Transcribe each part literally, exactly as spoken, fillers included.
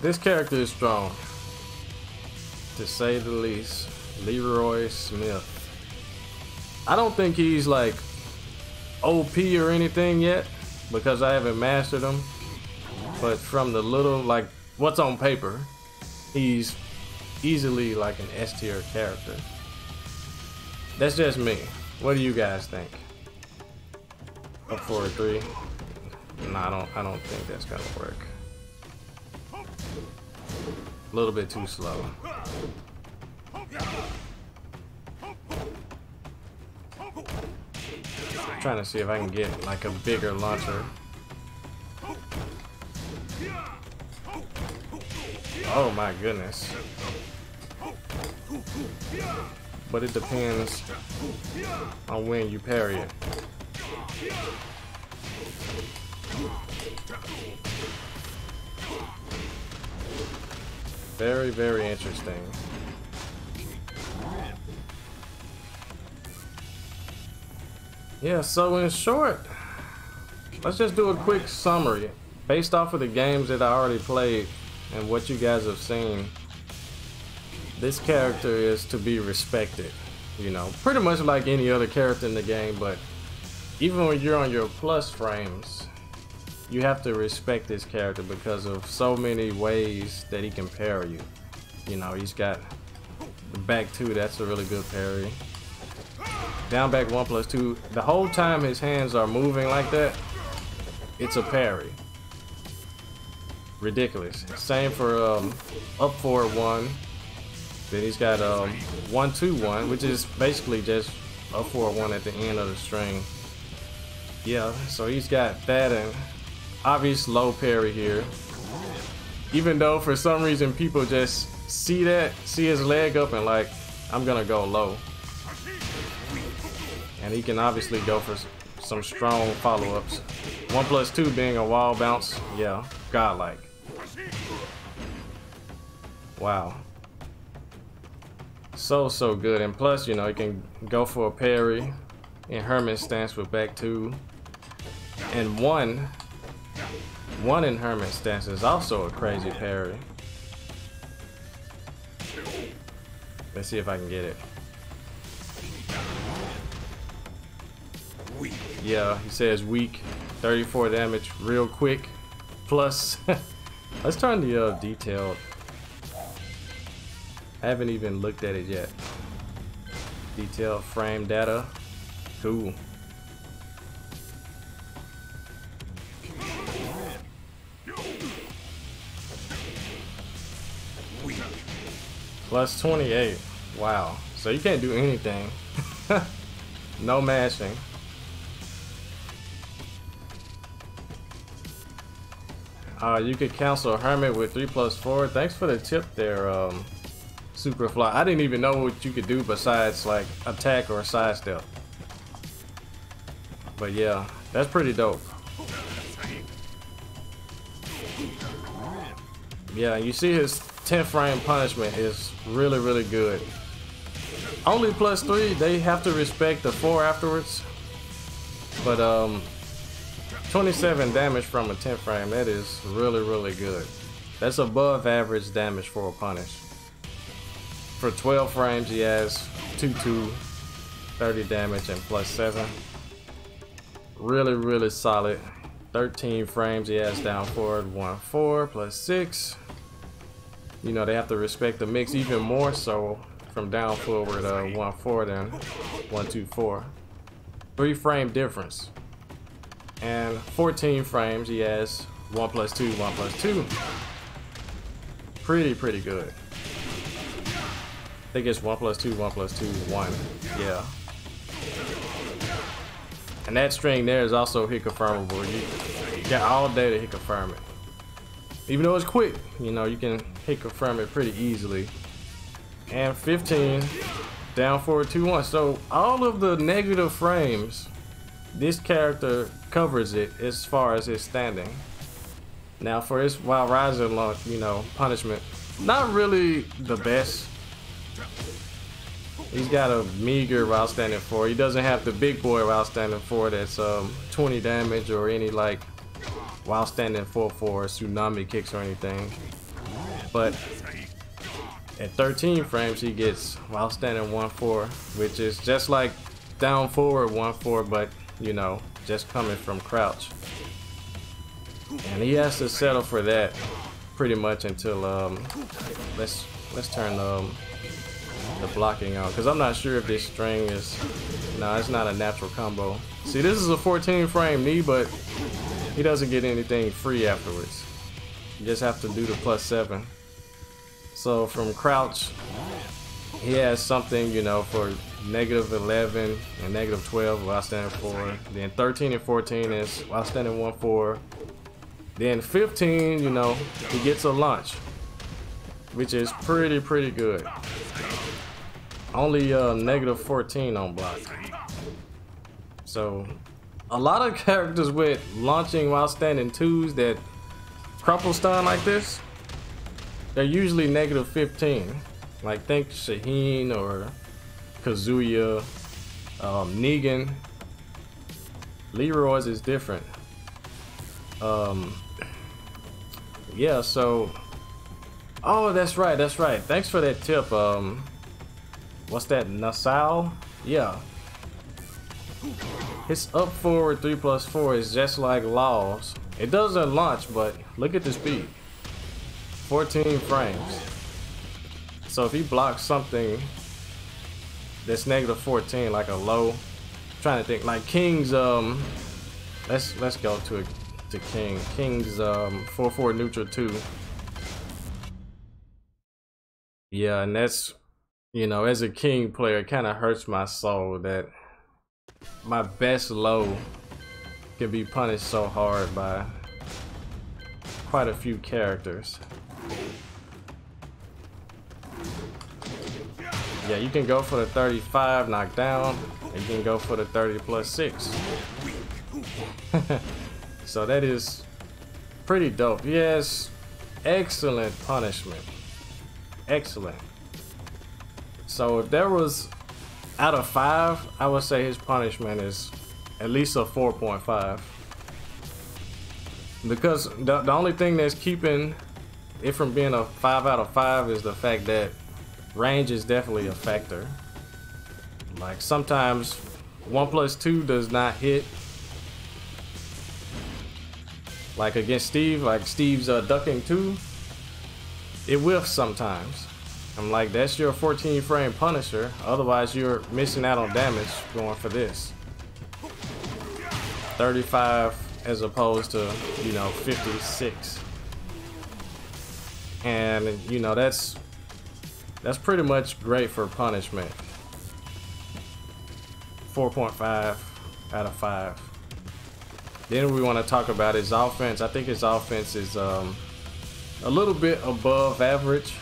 This character is strong, to say the least. Leroy Smith. I don't think he's like O P or anything yet, because I haven't mastered him. But from the little, like, what's on paper, he's easily like an S tier character. That's just me. What do you guys think? Up for a three? No, I don't. I don't think that's gonna work. A little bit too slow. I'm trying to see if I can get like a bigger launcher. Oh my goodness. But it depends on when you parry it. Very, very interesting. Yeah, so in short, let's just do a quick summary based off of the games that I already played and what you guys have seen. This character is to be respected, you know, pretty much like any other character in the game, but even when you're on your plus frames, you have to respect this character because of so many ways that he can parry you. You know, he's got the back two, that's a really good parry. Down back one plus two, the whole time his hands are moving like that, it's a parry. Ridiculous. Same for um, up forward one. Then he's got um, one two one, which is basically just up forward one at the end of the string. Yeah, so he's got that and obvious low parry here. Even though for some reason people just see that, see his leg up and like, I'm gonna go low. And he can obviously go for some strong follow-ups. One plus two being a wall bounce. Yeah, godlike. Wow. So, so good. And plus, you know, he can go for a parry in Hermit's stance with back two. And one. One in Hermit's stance is also a crazy parry. Let's see if I can get it. Yeah, he says weak, thirty-four damage, real quick. Plus, let's turn the uh, detailed. I haven't even looked at it yet. Detailed frame data, cool. Plus twenty-eight. Wow. So you can't do anything. No mashing. Uh, you could cancel Hermit with three plus four. Thanks for the tip there, um, Superfly. I didn't even know what you could do besides like attack or sidestep. But yeah, that's pretty dope. Yeah, you see his ten frame punishment is really, really good. Only plus three, they have to respect the four afterwards. But, um... twenty-seven damage from a ten frame, that is really, really good. That's above average damage for a punish. For twelve frames, he has two two, thirty damage, and plus seven. Really, really solid. thirteen frames, he has down forward, one four, plus six. You know, they have to respect the mix even more so from down forward, uh, one four, then one two four. Three frame difference. And fourteen frames, he has one plus two, one plus two. Pretty, pretty good. I think it's one plus two, one plus two, one. Yeah. And that string there is also hit confirmable. You got all day to hit confirm it. Even though it's quick, you know, you can hit confirm it pretty easily. And fifteen, down forward two, one. So all of the negative frames, this character covers it as far as his standing. Now for his Wild Rising launch, you know, punishment, not really the best. He's got a meager Wild Standing four. He doesn't have the big boy Wild Standing four that's um, twenty damage or any like Wild Standing four for tsunami kicks or anything. but at thirteen frames he gets while standing one four, which is just like down forward one four, but you know, just coming from crouch. And he has to settle for that pretty much until um let's let's turn um the blocking on, because I'm not sure if this string is no nah, it's not a natural combo. See, this is a fourteen frame knee, but he doesn't get anything free afterwards. You just have to do the plus seven. So from crouch he has something, you know, for negative eleven and negative twelve while standing four, then thirteen and fourteen is while standing one four, then fifteen, you know, he gets a launch, which is pretty pretty good. Only uh, negative fourteen on block. So a lot of characters with launching while standing twos that crumple stun like this, they're usually negative fifteen. Like think Shaheen or Kazuya, um, Negan. Leroy's is different. Um, yeah, so, oh, that's right, that's right. Thanks for that tip. Um, what's that, Nasal? Yeah. His up forward three plus four is just like Law's. It doesn't launch, but look at the speed. fourteen frames. So if he blocks something that's negative fourteen, like a low, I'm trying to think, like King's, um, let's let's go to to King. King's um four four neutral two. Yeah, and that's, you know, as a King player, it kind of hurts my soul that my best low can be punished so hard by quite a few characters. Yeah, you can go for the thirty-five knockdown, and you can go for the thirty plus six. So that is pretty dope. Yes, excellent punishment. Excellent. So if there was out of five, I would say his punishment is at least a four point five. Because the, the only thing that's keeping it from being a five out of five is the fact that range is definitely a factor. Like sometimes one plus two does not hit. Like against Steve, like Steve's uh, ducking two, it whiffs sometimes. I'm like, that's your fourteen frame punisher, otherwise you're missing out on damage going for this. thirty-five as opposed to, you know, fifty-six. And you know, that's that's pretty much great for punishment. four point five out of five. Then we want to talk about his offense. I think his offense is um, a little bit above average,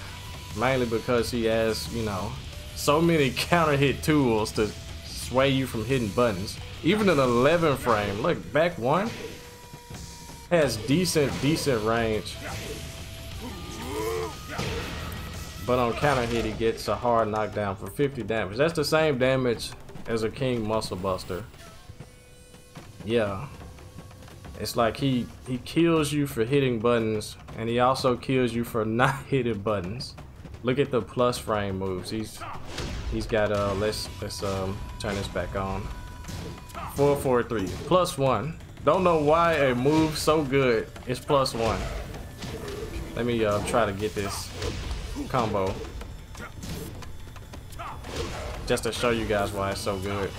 mainly because he has, you know, so many counter hit tools to sway you from hitting buttons. Even an eleven frame, look, back one has decent, decent range. But on counter hit, he gets a hard knockdown for fifty damage. That's the same damage as a King muscle buster. Yeah. It's like he, he kills you for hitting buttons, and he also kills you for not hitting buttons. Look at the plus frame moves. He's he's got uh let's let's um turn this back on. four four three plus one. Don't know why a move so good is plus one. Let me uh try to get this combo just to show you guys why it's so good.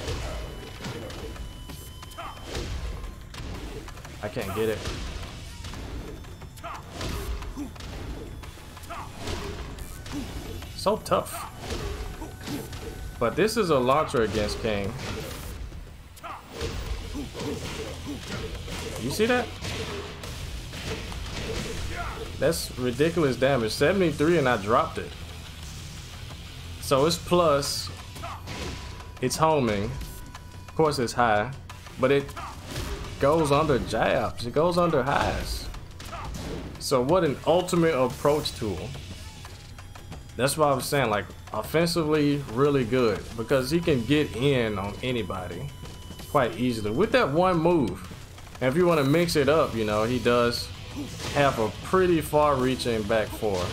I can't get it. So tough. But this is a launcher against King. You see that? That's ridiculous damage. seventy-three and I dropped it. So it's plus. It's homing. Of course it's high. But it goes under jabs, it goes under highs. So what an ultimate approach tool. That's why I was saying, like, offensively really good, because he can get in on anybody quite easily with that one move. And if you want to mix it up, you know, he does have a pretty far reaching back four.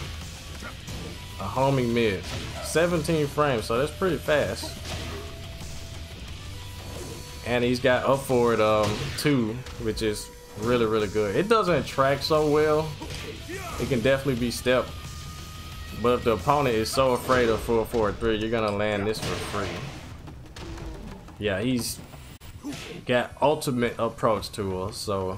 a homing mid. seventeen frames, so that's pretty fast. And he's got up forward um, two, which is really, really good. It doesn't track so well. It can definitely be stepped. But if the opponent is so afraid of full forward three, you're gonna land this for free. Yeah, he's got ultimate approach to us, so